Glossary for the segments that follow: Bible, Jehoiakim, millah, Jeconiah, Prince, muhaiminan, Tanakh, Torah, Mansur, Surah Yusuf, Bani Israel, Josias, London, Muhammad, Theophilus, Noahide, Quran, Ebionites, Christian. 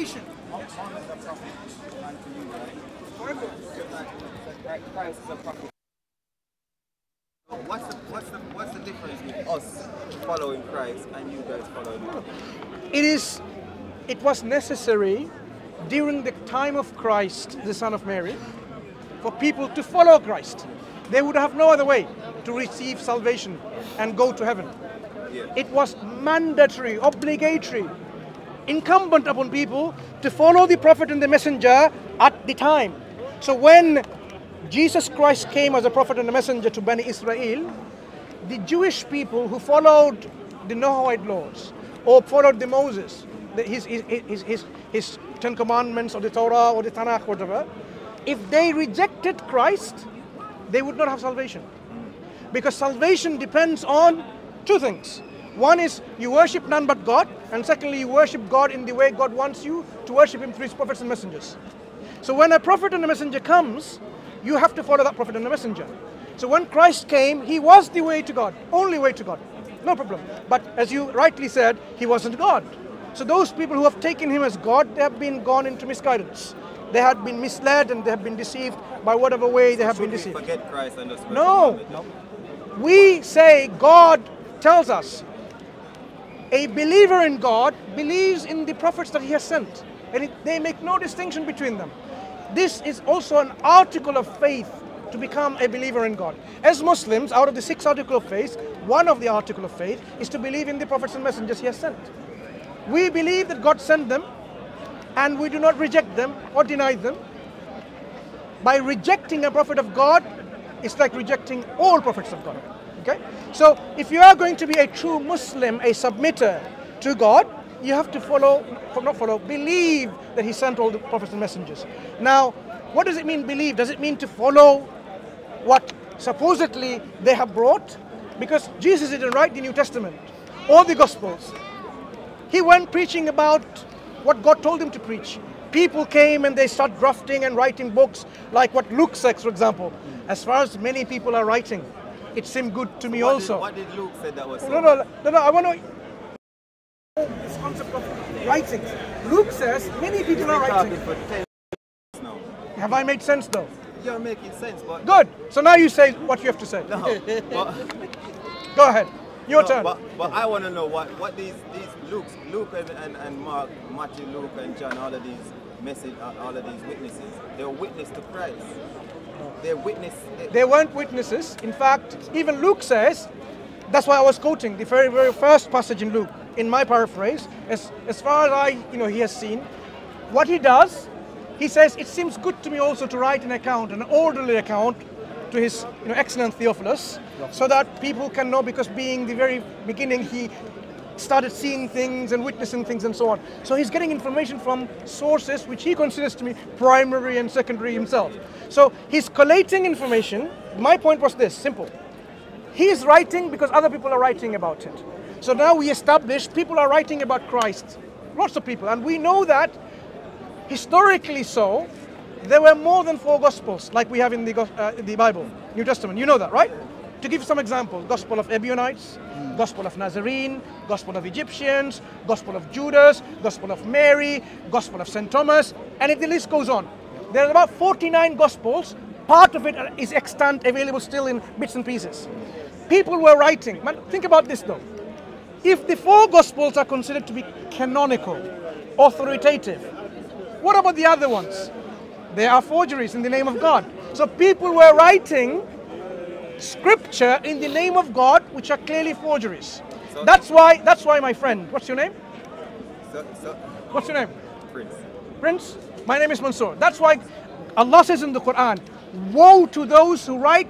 expiation. What's the difference between us following Christ and you guys following him? It was necessary during the time of Christ, the Son of Mary, for people to follow Christ. They would have no other way to receive salvation and go to heaven. Yeah. It was mandatory, obligatory, incumbent upon people to follow the prophet and the messenger at the time. So when Jesus Christ came as a prophet and a messenger to Bani Israel, the Jewish people who followed the Noahide laws or followed the Moses, his 10 commandments or the Torah or the Tanakh, whatever, if they rejected Christ, they would not have salvation. Because salvation depends on two things. One is you worship none but God, and secondly you worship God in the way God wants you to worship him through his prophets and messengers. So when a prophet and a messenger comes, you have to follow that prophet and the messenger. So when Christ came, he was the way to God, only way to God, no problem. But as you rightly said, he wasn't God. So those people who have taken him as God, they have been gone into misguidance. They had been misled and they have been deceived by whatever way they have been deceived. Forget Christ and the no. We say God tells us, a believer in God believes in the prophets that he has sent. And they make no distinction between them. This is also an article of faith to become a believer in God. As Muslims, out of the 6 articles of faith, one of the articles of faith is to believe in the prophets and messengers he has sent. We believe that God sent them and we do not reject them or deny them. By rejecting a prophet of God, it's like rejecting all prophets of God. Okay? So if you are going to be a true Muslim, a submitter to God, you have to believe that he sent all the prophets and messengers. Now, what does it mean believe? Does it mean to follow what supposedly they have brought? Because Jesus didn't write the New Testament or the Gospels. He went preaching about what God told him to preach. People came and they start drafting and writing books like what Luke says, for example. As far as many people are writing, it seemed good to me also. What did Luke say that was? No, I want to... This concept of writing. Luke says many people are writing. Have I made sense though? You're making sense, but good. So now you say what you have to say. No, go ahead. Your turn. But I want to know what these Luke and Mark, Matthew, Luke and John, all of these message, all of these witnesses, they're witness to Christ. They're witness. They weren't witnesses. In fact, even Luke says. That's why I was quoting the very first passage in Luke. In my paraphrase, as far as I, he has seen, what he does, he says, it seems good to me also to write an account, an orderly account to his excellent Theophilus, so that people can know, because being the very beginning, he started seeing things and witnessing things and so on. So he's getting information from sources which he considers to be primary and secondary himself. So he's collating information. My point was this, simple. He's writing because other people are writing about it. So now we establish people are writing about Christ, lots of people, and we know that historically so, there were more than 4 Gospels like we have in the Bible, New Testament, you know that, right? To give some example, Gospel of Ebionites, Gospel of Nazarene, Gospel of Egyptians, Gospel of Judas, Gospel of Mary, Gospel of St. Thomas, and the list goes on. There are about 49 Gospels, part of it is extant, available still in bits and pieces. People were writing, think about this though. If the 4 Gospels are considered to be canonical, authoritative, what about the other ones? They are forgeries in the name of God. So people were writing scripture in the name of God, which are clearly forgeries. So that's why my friend, what's your name? What's your name? Prince. Prince? My name is Mansur. That's why Allah says in the Quran, woe to those who write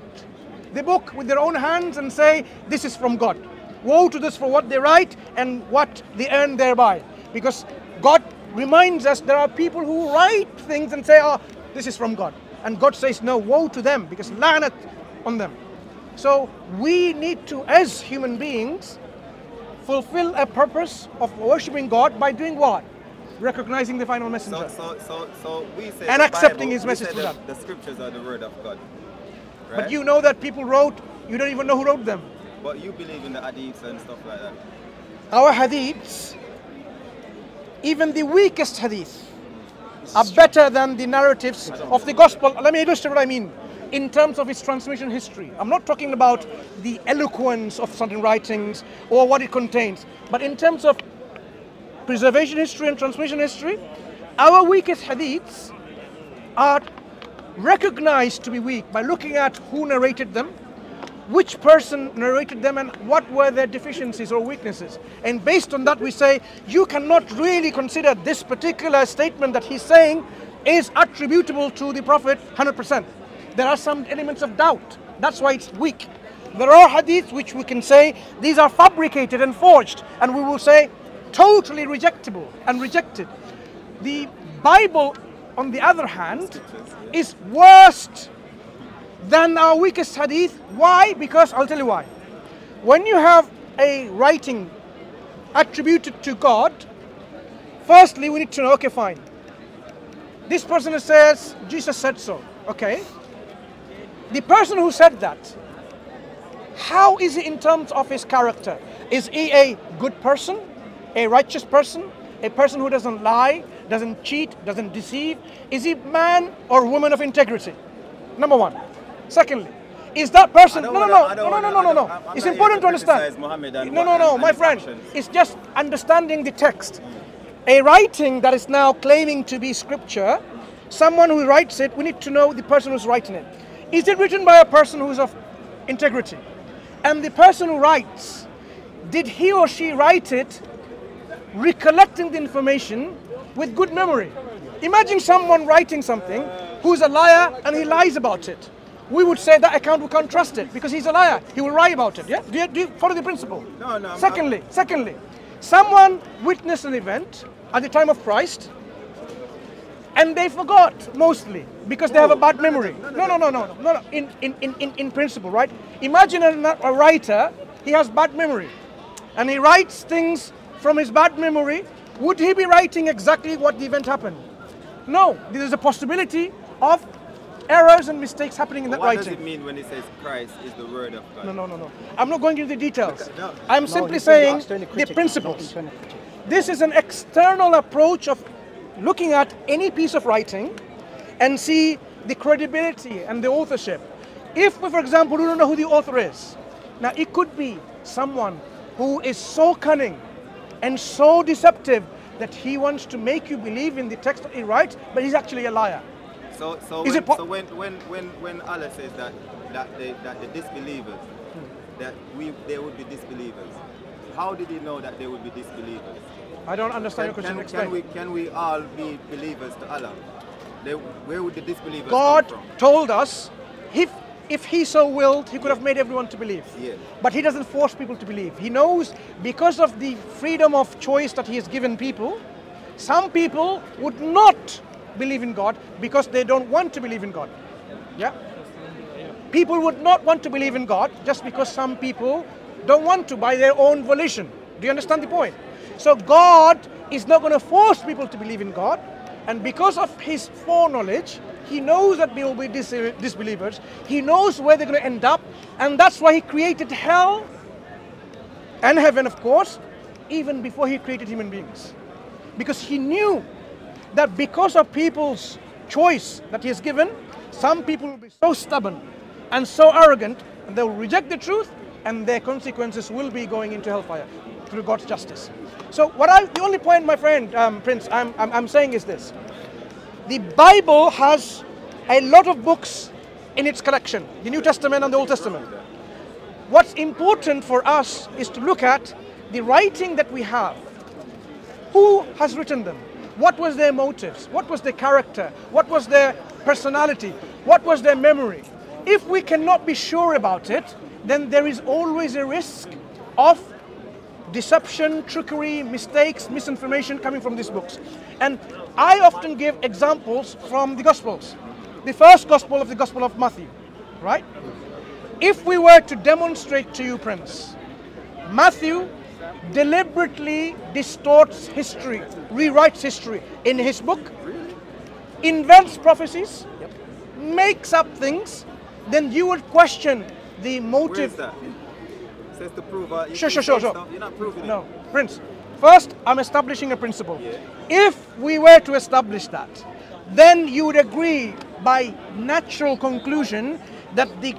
the book with their own hands and say, this is from God. Woe to this for what they write and what they earn thereby. Because God reminds us there are people who write things and say, oh, this is from God. And God says, no, woe to them, because la'nat on them. So we need to, as human beings, fulfill a purpose of worshipping God by doing what? Recognizing the final messenger. So we say and accepting his message to God. The scriptures are the word of God. Right? But you know that people wrote, you don't even know who wrote them. But you believe in the hadiths and stuff like that? Our hadiths even the weakest hadith are better than the narratives of the gospel. Let me illustrate what I mean in terms of its transmission history. I'm not talking about the eloquence of certain writings or what it contains, but in terms of preservation history and transmission history, our weakest hadiths are recognized to be weak by looking at who narrated them, which person narrated them, and what were their deficiencies or weaknesses. And based on that we say, you cannot really consider this particular statement that he's saying is attributable to the Prophet 100%. There are some elements of doubt, that's why it's weak. There are hadiths which we can say, these are fabricated and forged, and we will say, totally rejectable and rejected. The Bible, on the other hand, is worse than our weakest hadith. Why? Because, I'll tell you why. When you have a writing attributed to God, firstly we need to know, okay, fine, this person says, Jesus said so, okay. The person who said that, how is he in terms of his character? Is he a good person, a righteous person, a person who doesn't lie, doesn't cheat, doesn't deceive? Is he man or woman of integrity? Number one. Secondly, is that person... No. It's important to understand. My friend, it's just understanding the text. A writing that is now claiming to be scripture, someone who writes it, we need to know the person who's writing it. Is it written by a person who's of integrity? And the person who writes, did he or she write it recollecting the information with good memory? Imagine someone writing something who's a liar and he lies about it. We would say that account, we can't trust it because he's a liar. He will lie about it. Yeah? Do you follow the principle? No. Secondly, someone witnessed an event at the time of Christ and they forgot mostly because they have a bad memory. No. In principle, right? Imagine a writer, he has bad memory and he writes things from his bad memory. Would he be writing exactly what the event happened? No, there's a possibility of errors and mistakes happening in that writing. What does it mean when it says Christ is the word of God? No. I'm not going into the details. I'm simply saying the principles. This is an external approach of looking at any piece of writing and see the credibility and the authorship. If we, for example, we don't know who the author is, now it could be someone who is so cunning and so deceptive that he wants to make you believe in the text that he writes, but he's actually a liar. So when Allah says that the disbelievers, they would be disbelievers, how did he know that they would be disbelievers? I don't understand your question. Can we all be believers to Allah? Where would the disbelievers come from? God told us, if he so willed, he could have made everyone to believe. Yeah. But he doesn't force people to believe. He knows, because of the freedom of choice that he has given people, some people would not believe in God because they don't want to believe in God. Yeah? People would not want to believe in God just because some people don't want to by their own volition. Do you understand the point? So God is not going to force people to believe in God, and because of his foreknowledge, he knows that they will be disbelievers. He knows where they're going to end up, and that's why he created hell and heaven, of course, even before he created human beings. Because he knew that because of people's choice that he has given, some people will be so stubborn and so arrogant, and they will reject the truth, and their consequences will be going into hellfire through God's justice. So the only point, my friend, Prince, I'm saying is this. The Bible has a lot of books in its collection, the New Testament and the Old Testament. What's important for us is to look at the writing that we have. Who has written them? What was their motives? What was their character? What was their personality? What was their memory? If we cannot be sure about it, then there is always a risk of deception, trickery, mistakes, misinformation coming from these books. And I often give examples from the Gospels. The first Gospel of the Gospel of Matthew, right? If we were to demonstrate to you, Prince, Matthew deliberately distorts history, rewrites history in his book, invents prophecies, makes up things, then you would question the motive. Where is that? It says to prove, sure. You're not proving it. No, Prince, First, I'm establishing a principle. Yeah. If we were to establish that, then you would agree by natural conclusion that the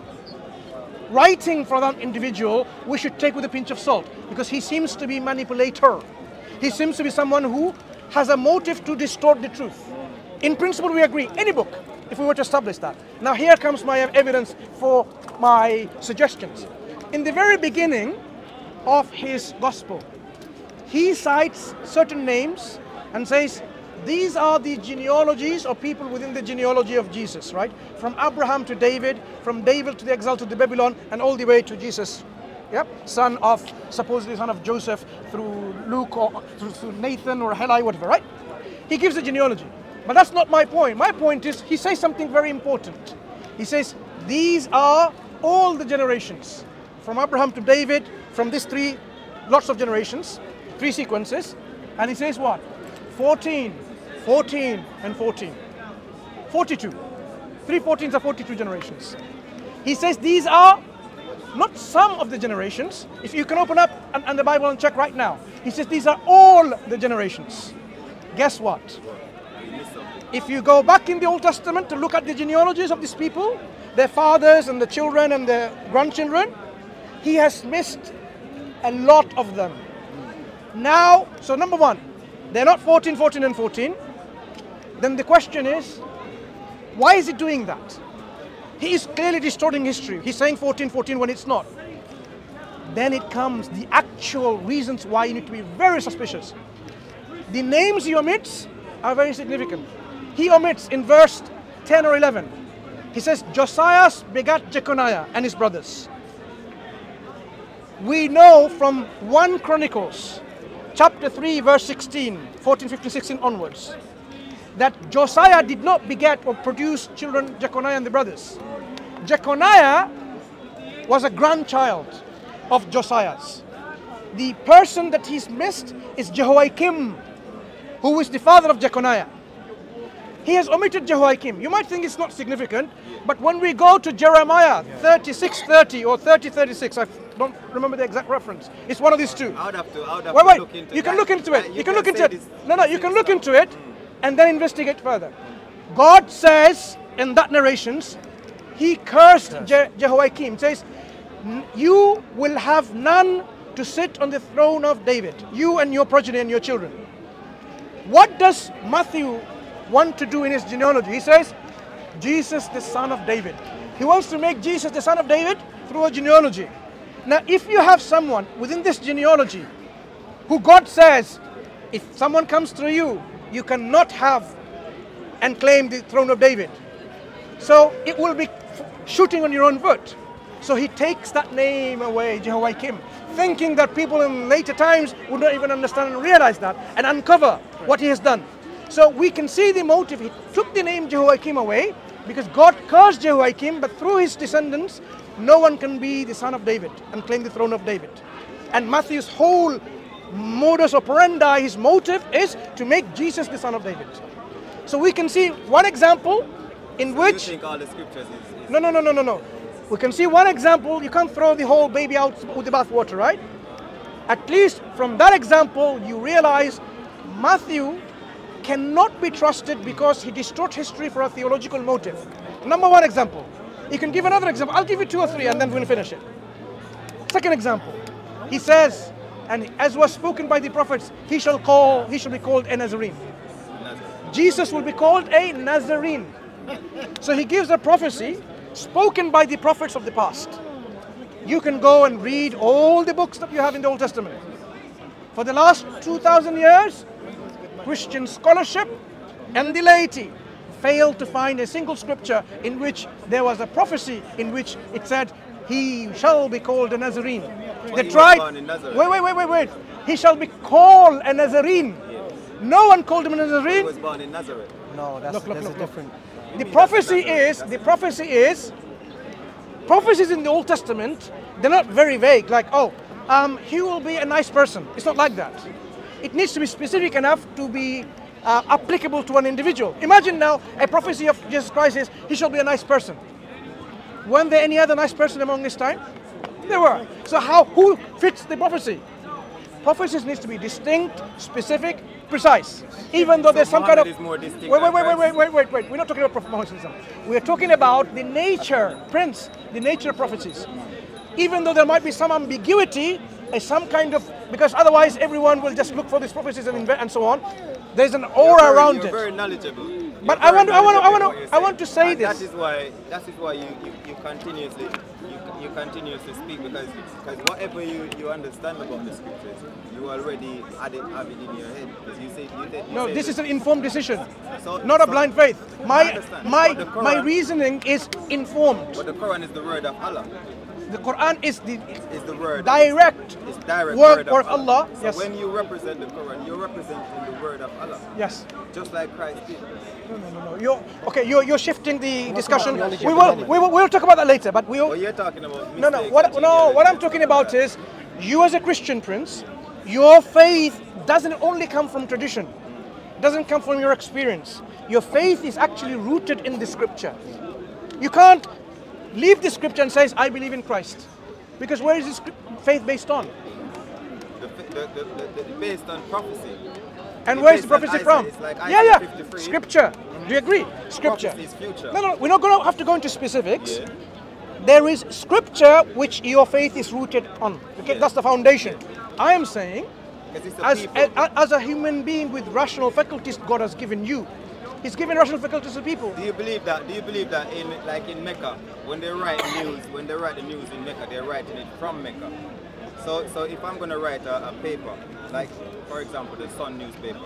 writing for that individual we should take with a pinch of salt, because he seems to be a manipulator. He seems to be someone who has a motive to distort the truth. In principle, we agree. Any book, if we were to establish that. Now here comes my evidence for my suggestions. In the very beginning of his gospel, he cites certain names and says, these are the genealogies or people within the genealogy of Jesus, right? From Abraham to David, from David to the exile to the Babylon, and all the way to Jesus, yep, son of, supposedly son of Joseph, through Luke or through Nathan or Heli, whatever, right? He gives a genealogy. But that's not my point. My point is, he says something very important. He says, these are all the generations, from Abraham to David, from these three lots of generations, three sequences, and he says what? 14. 14 and 14, 42, three 14s are 42 generations. He says these are not some of the generations. If you can open up and the Bible and check right now, he says these are all the generations. Guess what? If you go back in the Old Testament to look at the genealogies of these people, their fathers and the children and their grandchildren, he has missed a lot of them. Now, so number one, they're not 14, 14 and 14. Then the question is, why is he doing that? He is clearly distorting history. He's saying 14, 14 when it's not. Then it comes the actual reasons why you need to be very suspicious. The names he omits are very significant. He omits in verse 10 or 11. He says, Josias begat Jeconiah and his brothers. We know from 1 Chronicles, chapter 3, verse 16, 14, 15, 16 onwards, that Josiah did not beget or produce children, Jeconiah and the brothers. Jeconiah was a grandchild of Josias. The person that he's missed is Jehoiakim, who is the father of Jeconiah. He has omitted Jehoiakim. You might think it's not significant, but when we go to Jeremiah 36:30 or 30:36, I don't remember the exact reference. It's one of these two. Wait, look into it. You can look into it. You can look into it. No, you can look into it and then investigate further. God says in that narrations, he cursed Jehoiakim. He says, you will have none to sit on the throne of David, you and your progeny and your children. What does Matthew want to do in his genealogy? He says, Jesus the son of David. He wants to make Jesus the son of David through a genealogy. Now, if you have someone within this genealogy who God says, if someone comes through you, you cannot have and claim the throne of David. So it will be shooting on your own foot. So he takes that name away, Jehoiakim, thinking that people in later times would not even understand and realize that and uncover what he has done. So we can see the motive. He took the name Jehoiakim away because God cursed Jehoiakim, but through his descendants, no one can be the son of David and claim the throne of David. And Matthew's whole modus operandi, his motive is to make Jesus the son of David. So we can see one example in which... You think all the scriptures is... No. We can see one example. You can't throw the whole baby out with the bathwater, right? At least from that example, you realize Matthew cannot be trusted because he distorts history for a theological motive. Number one example. You can give another example. I'll give you two or three and then we'll finish it. Second example. He says, and as was spoken by the prophets, he shall be called a Nazarene. Jesus will be called a Nazarene. So he gives a prophecy spoken by the prophets of the past. You can go and read all the books that you have in the Old Testament. For the last 2,000 years, Christian scholarship and the laity failed to find a single scripture in which there was a prophecy in which it said, he shall be called a Nazarene. They tried, wait. He shall be called a Nazarene. Yes. No one called him a Nazarene. He was born in Nazareth. No, that's different. The prophecies in the Old Testament, they're not very vague, like, he will be a nice person. It's not like that. It needs to be specific enough to be applicable to an individual. Imagine now a prophecy of Jesus Christ is, he shall be a nice person. Weren't there any other nice person among this time? There were. So who fits the prophecy? Prophecies needs to be distinct, specific, precise. Even though there's some kind of... Wait. We're not talking about Propheticism. We're talking about the nature, Prince, the nature of prophecies. Even though there might be some ambiguity, some kind of... Because otherwise everyone will just look for these prophecies and so on. There's an aura around it. You're very knowledgeable. But I want to say this. That is why you continuously speak, because whatever you understand about the scriptures, you already have it in your head. You said this is an informed decision, not a blind faith. My reasoning is informed. But the Quran is the word of Allah. The Quran is the word, direct word of Allah. So yes. When you represent the Quran, you're representing the word of Allah. Yes. Just like Christ did. No. You're shifting the discussion. We will talk about that later. But you're talking about mistakes. What I'm talking about is, you as a Christian, Prince, your faith doesn't only come from tradition. It doesn't come from your experience. Your faith is actually rooted in the Scripture. You can't leave the scripture and says, I believe in Christ. Because where is this faith based on? Based on prophecy. And where is the prophecy from? Like Isaiah 53. Scripture. Mm-hmm. Do you agree? Scripture. Prophecy is future. No, we're not going to have to go into specifics. Yeah. There is scripture which your faith is rooted on. Okay, yeah. That's the foundation. Yeah. I am saying, as a human being with rational faculties God has given you, He's giving rational faculties to people. Do you believe that? Do you believe that in Mecca, when they write the news in Mecca, they're writing it from Mecca? So if I'm gonna write a paper, like for example the Sun newspaper,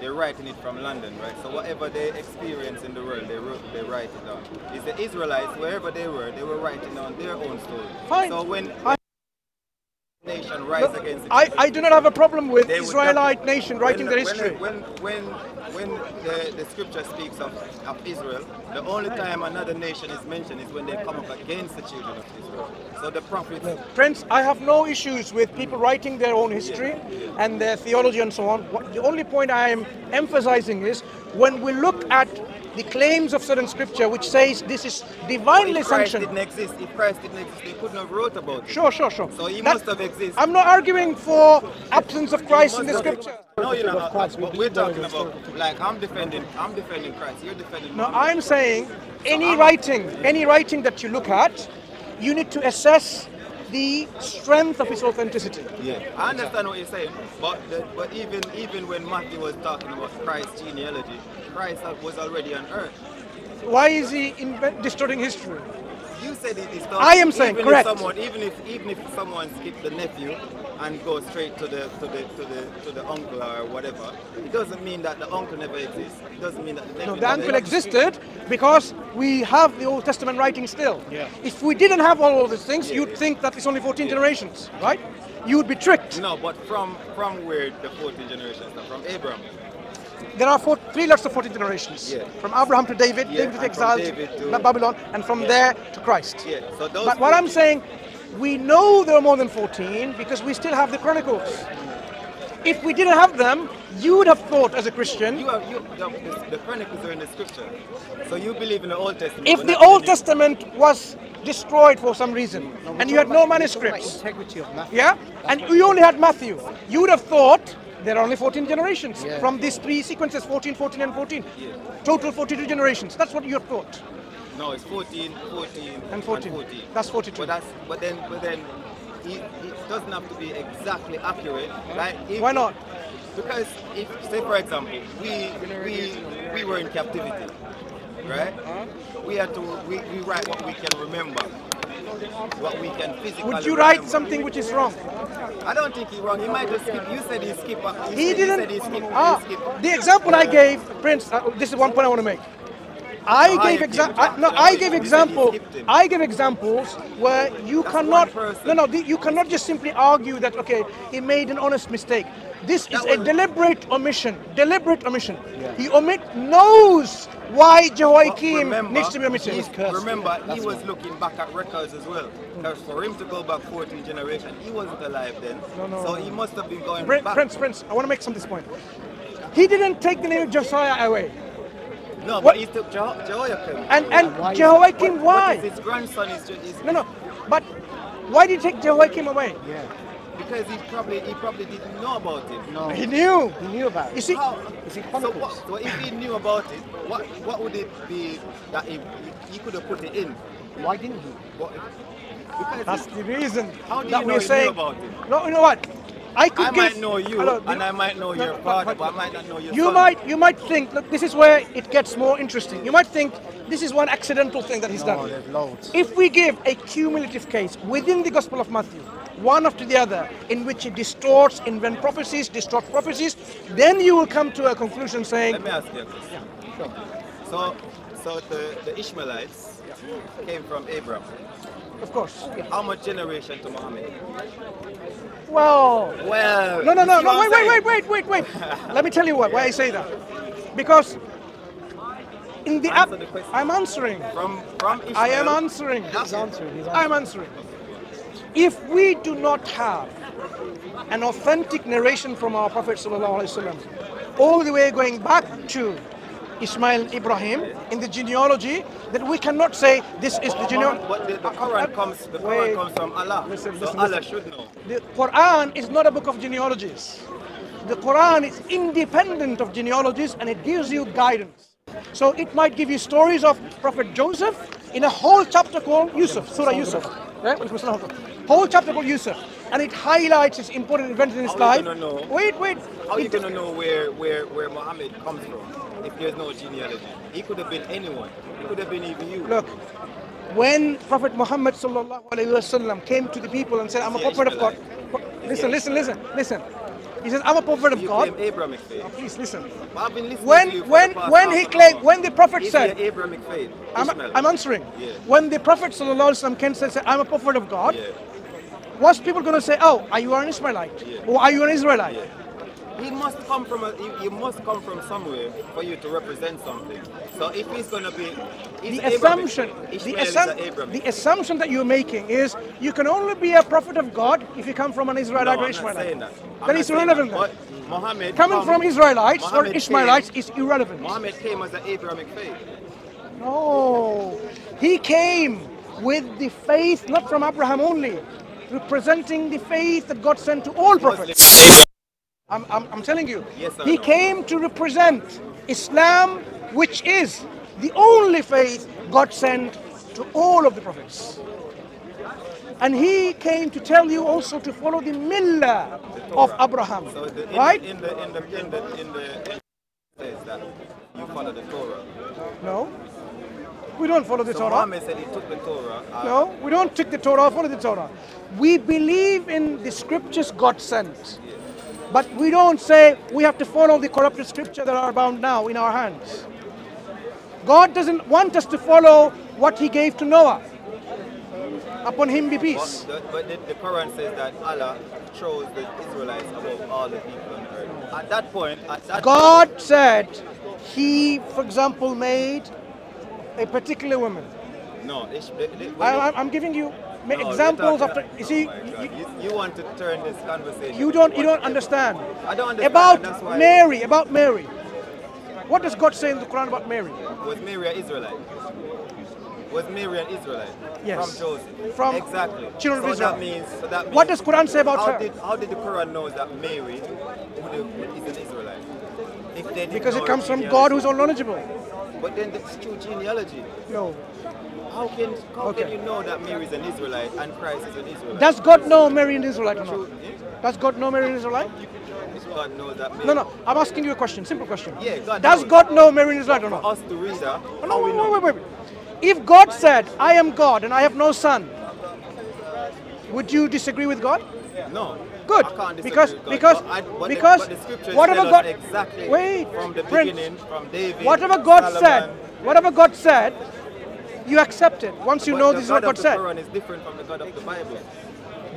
they're writing it from London, right? So whatever they experience in the world, they write it down. It's the Israelites, wherever they were writing down their own story. Fine. So when nation rise against the I do not have a problem with Israelite nation writing their history. When the scripture speaks of Israel, the only time another nation is mentioned is when they come up against the children of Israel. So the prophets... Prince, I have no issues with people writing their own history and their theology and so on. The only point I am emphasizing is, when we look at the claims of certain scripture which says this is divinely sanctioned. If Christ didn't exist, they couldn't have wrote about it. Sure. So he must have existed. I'm not arguing for absence of Christ in the scripture. No, you're not. But we're talking about, like, I'm defending Christ. You're defending. No, I'm saying any writing that you look at, you need to assess the strength of its authenticity. Yeah, I understand what you're saying, but even when Matthew was talking about Christ's genealogy, Christ was already on earth. Why is he distorting history? You said it is. I am saying correct. Even if someone skips the nephew and goes straight to the uncle or whatever, it doesn't mean that the uncle never exists. It doesn't mean that the nephew. No, the uncle existed because we have the Old Testament writing still. Yeah. If we didn't have all of these things, you'd think that it's only 14 generations, right? You would be tricked. No, but from where the 14 generations come from? Abraham. There are 3 lots of 14 generations. Yeah. From Abraham to David, David to exile, to Babylon, and from there to Christ. Yeah. So those but what I'm saying, we know there are more than 14 because we still have the Chronicles. If we didn't have them, you would have thought as a Christian... The Chronicles are in the Scripture. So you believe in the Old Testament. If the Old Testament was destroyed for some reason and you had no manuscripts, integrity of Matthew. Yeah, and you only had Matthew, you would have thought there are only 14 generations from these 3 sequences, 14, 14 and 14. Yeah. Total 42 generations. That's what you're taught. No, it's 14, 14 and 14. And 14. That's 42. But then it doesn't have to be exactly accurate. Right? Why not? Because if, say for example, we were in captivity, right? We had to we write what we can remember. What we can physically Would you write remember. Something which is wrong? I don't think he's wrong. He might just skip. You said he skipped. He skipped. The example I gave, Prince. This is one point I want to make. I gave examples where you cannot. You cannot just simply argue that okay, he made an honest mistake. This is a deliberate omission. Deliberate omission. Yeah. He knows why Jehoiakim needs to be omitted. Remember, he was looking back at records as well. Because for him to go back 14 generations, he wasn't alive then. So he must have been going back. Prince, I want to make this point. He didn't take the name of Josiah away. No, but he took Jehoiakim. And Jehoiakim, why? His grandson is... But why did he take Jehoiakim away? Yeah. because he probably didn't know about it. No, he knew about it. So if he knew about it, what would it be that he could have put it in? Why didn't he? That's the reason. How do you know he knew about it? No, you know what? I might know you, and I might know your father, but I might not know your son. You might think, look, this is where it gets more interesting. You might think this is one accidental thing that he's done. Loads. If we give a cumulative case within the Gospel of Matthew, one after the other, in which it distorts, invent prophecies, distort prophecies, then you will come to a conclusion saying... Let me ask you this. Yeah, sure. So the Ishmaelites came from Abraham. Of course. Yeah. How much generation to Muhammad? Well. No. Wait. Let me tell you why I say that. Because in the app, I'm answering. From Ishmael. I am answering. He's answering. If we do not have an authentic narration from our Prophet ﷺ, all the way going back to Ishmael and Ibrahim in the genealogy, that we cannot say this is the genealogy. But the Quran comes from Allah. Listen, Allah should know. The Quran is not a book of genealogies. The Quran is independent of genealogies and it gives you guidance. So it might give you stories of Prophet Joseph in a whole chapter called Yusuf, Surah Yusuf. Right? Whole chapter called Yusuf. And it highlights its important events in his life. Wait. How are you going to know where Muhammad comes from? If there's no genealogy, he could have been anyone. He could have been even you. Look, when Prophet Muhammad ﷺ came to the people and said, I'm a prophet of God. Listen. He says, I'm a prophet of God. Abrahamic faith. Oh, please listen. When the Prophet said, Abrahamic faith. I'm answering. Yeah. When the Prophet ﷺ came and said, I'm a prophet of God, was people going to say, oh, are you an Ishmaelite? Yeah. Or are you an Israelite? Yeah. You must come from somewhere for you to represent something. So if he's going to be, the assumption that you're making is you can only be a prophet of God if you come from an Israelite or Ishmaelite. That is irrelevant. That. Muhammad coming from Israelites or Ishmaelites is irrelevant. Muhammad came as an Abrahamic faith. No, he came with the faith not from Abraham only, representing the faith that God sent to all prophets. I'm telling you, he came to represent Islam, which is the only faith God sent to all of the prophets. And he came to tell you also to follow the millah of Abraham, right? Says that you follow the Torah. No, we don't follow the Torah. Muhammad said he took the Torah. No, we don't take the Torah, follow the Torah. We believe in the scriptures God sent. But we don't say we have to follow the corrupted scripture that are bound now in our hands. God doesn't want us to follow what he gave to Noah. Upon him be peace. But the Quran says that Allah chose the Israelites above all the people on earth. At that point, God said he, for example, made a particular woman. No, I'm giving you... You want to turn this conversation. You don't understand. I don't understand. About Mary. What does God say in the Quran about Mary? Was Mary an Israelite? Yes. From Joseph. Exactly. Children of Israel. So that means what does Quran say about her? How did the Quran know that Mary is an Israelite? Because it comes from God, who's all knowledgeable. But then that's true genealogy. No. How can you know that Mary is an Israelite and Christ is an Israelite? Does God know Mary is an Israelite or not? Does God know Mary is an Israelite? God knows that Mary... No. I'm asking you a question. Simple question. Yeah, God know Mary is an Israelite or not? For us to read that. No, wait. If God said, I am God and I have no son, would you disagree with God? No. Good. Because whatever God... Exactly. Wait, from the beginning, from David, whatever God said... You accept it once you know this is what God said. The Quran is different from the God of the Bible.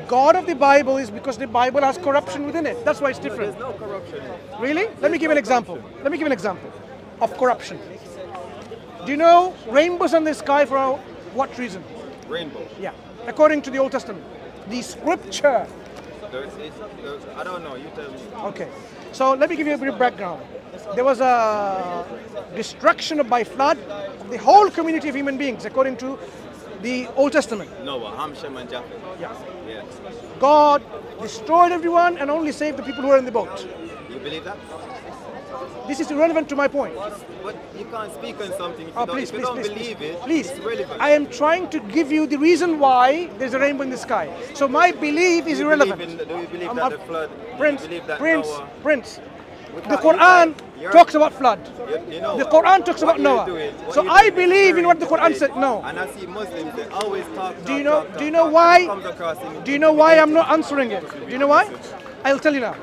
God of the Bible is because the Bible has corruption within it. That's why it's different. No, there's no corruption. Really? Let me give an example of corruption. Do you know rainbows in the sky for what reason? Rainbow. Yeah. According to the Old Testament, the Scripture. I don't know. You tell me. Okay. So let me give you a brief background. There was a destruction by flood of the whole community of human beings according to the Old Testament. Noah, Ham, Shem and Japheth. Yeah. Yes. God destroyed everyone and only saved the people who were in the boat. You believe that? This is irrelevant to my point. But you can't speak on something if you don't believe it. It's irrelevant. I am trying to give you the reason why there's a rainbow in the sky. So my belief is irrelevant. Prince, the Quran talks about flood. The Quran talks about Noah. So I believe in what the Quran said. No. And I see Muslims that always talk. Do you know why I'm not answering it? Do you know why? I'll tell you now.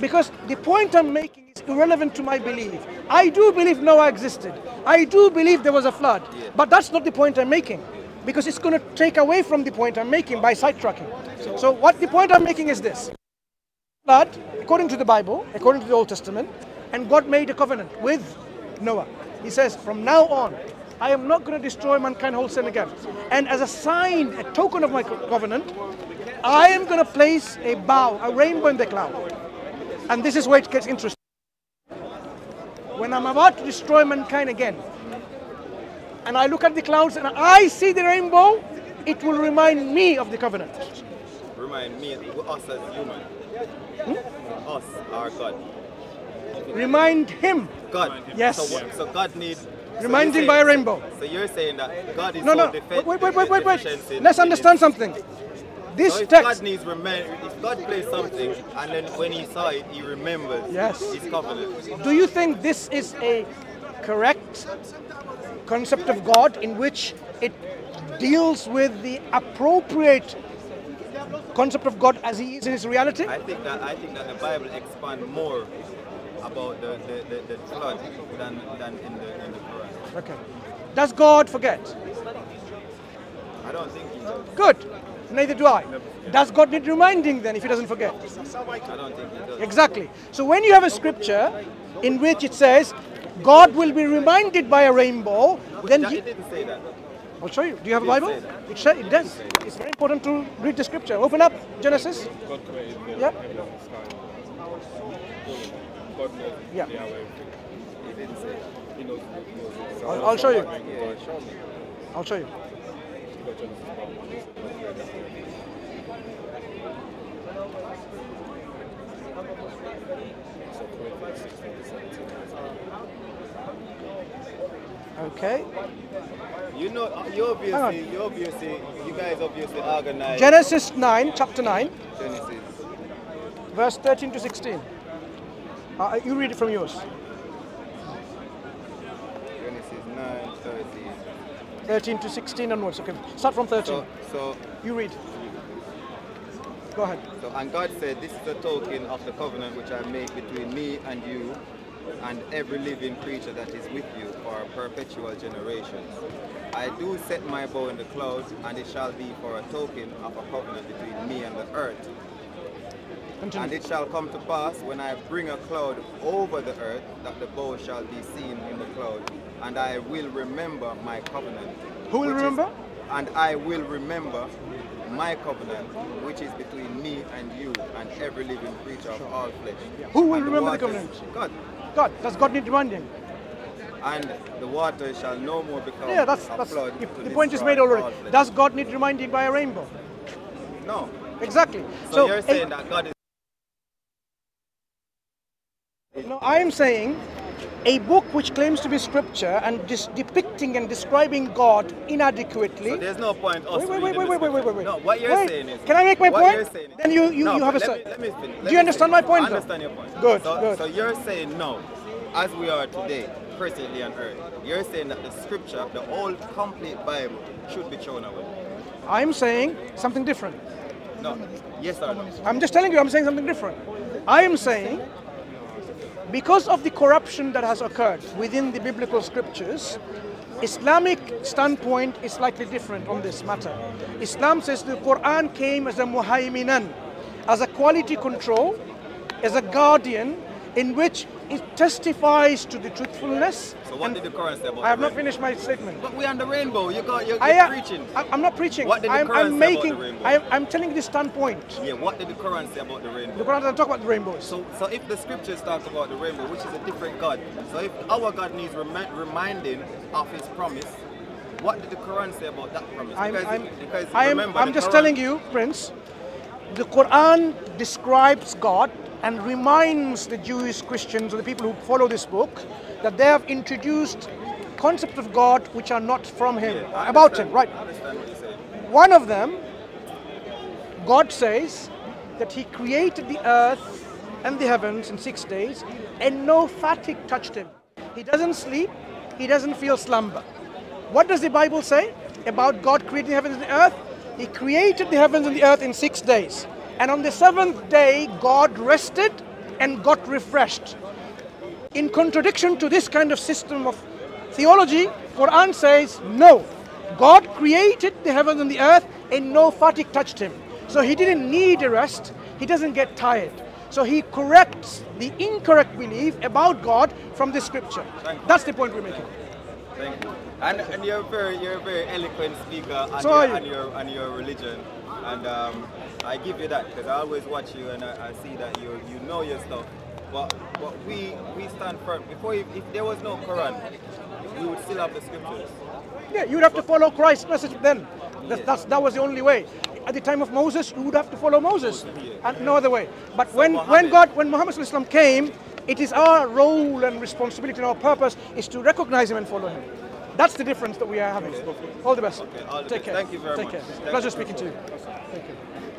Because the point I'm making is irrelevant to my belief. I do believe Noah existed. I do believe there was a flood. But that's not the point I'm making. Because it's going to take away from the point I'm making by sidetracking. So what the point I'm making is this. Flood, according to the Bible, according to the Old Testament, and God made a covenant with Noah. He says, from now on, I am not going to destroy mankind wholesale again. And as a sign, a token of my covenant, I am going to place a bough, a rainbow in the cloud. And this is where it gets interesting. When I'm about to destroy mankind again, and I look at the clouds and I see the rainbow, it will remind me of the covenant. Remind me, us as human. Hmm? Us, our God. Remind him. God. Yes. So God needs... Remind him by a rainbow. So you're saying that God is... No, wait. Let's understand something. This so if text. God needs if God plays something and then when he saw it, he remembers his covenant. Do you think this is a correct concept of God in which it deals with the appropriate concept of God as he is in his reality? I think that the Bible expands more about the flood than in the Quran. Okay. Does God forget? I don't think he does. Good. Neither do I. Does God need reminding then if he doesn't forget? I don't think he does. Exactly. So when you have a scripture in which it says God will be reminded by a rainbow, then he didn't say that. I'll show you. Do you have a Bible? It does. It's very important to read the scripture. Open up Genesis. Yeah. Yeah. I'll show you. I'll show you. Okay. You know, you guys obviously organize. Genesis 9, chapter 9. Genesis. Verse 13 to 16. You read it from yours. Genesis 9, 13. 13 to 16 onwards. Okay, start from 13. So you read. Go ahead. So, and God said, this is a token of the covenant which I make between me and you and every living creature that is with you for a perpetual generation. I do set my bow in the clouds, and it shall be for a token of a covenant between me and the earth. Continue. And it shall come to pass when I bring a cloud over the earth that the bow shall be seen in the cloud, and I will remember my covenant. Who will remember? And I will remember my covenant, which is between me and you and every living creature of all flesh. Yeah. Who will remember the covenant? God. God. Does God need reminding? And the water shall no more become a flood. The point is made already. Does God need reminding by a rainbow? No. Exactly. So you're saying that God is... No, I am saying a book which claims to be scripture and depicting and describing God inadequately. So there's no point. Wait. No, what you're saying is... Can I make my point? Then you have a... Do you understand my point? I understand your point. Good, good. So you're saying no, as we are today, presently on earth. You're saying that the scripture, the whole complete Bible, should be thrown away. I'm saying something different. No. Yes or no? I'm just telling you, I'm saying something different. I am saying... Because of the corruption that has occurred within the biblical scriptures, Islamic standpoint is slightly different on this matter. Islam says the Quran came as a muhaiminan, as a quality control, as a guardian in which it testifies to the truthfulness. So what did the Quran say about I have not finished my statement. But we're on the rainbow, you're preaching. I'm not preaching. What did the Quran say about the rainbow? I'm telling this standpoint. Yeah, what did the Quran say about the rainbow? The Quran doesn't talk about the rainbow. So if the scriptures talk about the rainbow, which is a different God, so if our God needs reminding of his promise, What did the Quran say about that promise? I'm just telling you, Prince, the Quran describes God and reminds the Jewish Christians, or the people who follow this book, that they have introduced concepts of God which are not from Him, yeah, about Him, right? I understand what you're saying. One of them, God says that He created the earth and the heavens in 6 days, and no fatigue touched Him. He doesn't sleep, He doesn't feel slumber. What does the Bible say about God creating the heavens and the earth? He created the heavens and the earth in 6 days. And on the seventh day, God rested and got refreshed. In contradiction to this kind of system of theology, Quran says, no, God created the heavens and the earth and no fatigue touched Him. So He didn't need a rest, He doesn't get tired. So He corrects the incorrect belief about God from the scripture. That's the point we're making. Thank you. And you're a very eloquent speaker on your religion. And I give you that because I always watch you and I see that you know your stuff. But we stand firm. If there was no Quran, we would still have the scriptures. Yeah, you would have to follow Christ's message then. That was the only way. At the time of Moses, you would have to follow Moses, and no other way. But when Muhammad came, it is our role and responsibility and our purpose is to recognize Him and follow Him. That's the difference that we are having. Okay. All the best. Okay, all the best. Take care. Thank you very much. Take care. Pleasure speaking to you. Thank you.